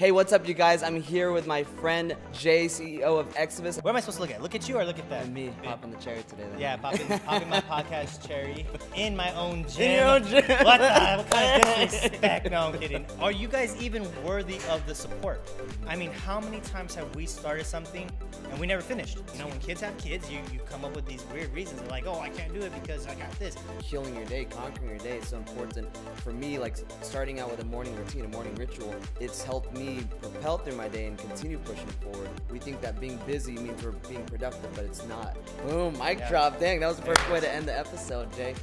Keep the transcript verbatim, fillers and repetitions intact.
Hey, what's up, you guys? I'm here with my friend Jay, C E O of Eximis. Where am I supposed to look at? Look at you or look at that? And me, popping the cherry today. Then. Yeah, popping pop my podcast cherry in my own gym. In your own gym. What the? What kind of disrespect? No, I'm kidding. Are you guys even worthy of the support? I mean, how many times have we started something and we never finished? You know, when kids have kids, you, you come up with these weird reasons. They're like, oh, I can't do it because I got this. Killing your day, conquering your day is so important. For me, like starting out with a morning routine, a morning ritual, it's helped me propel through my day and continue pushing forward. We think that being busy means we're being productive, but it's not. Boom, mic yeah. drop. Dang, that was the perfect way to end the episode, Jay.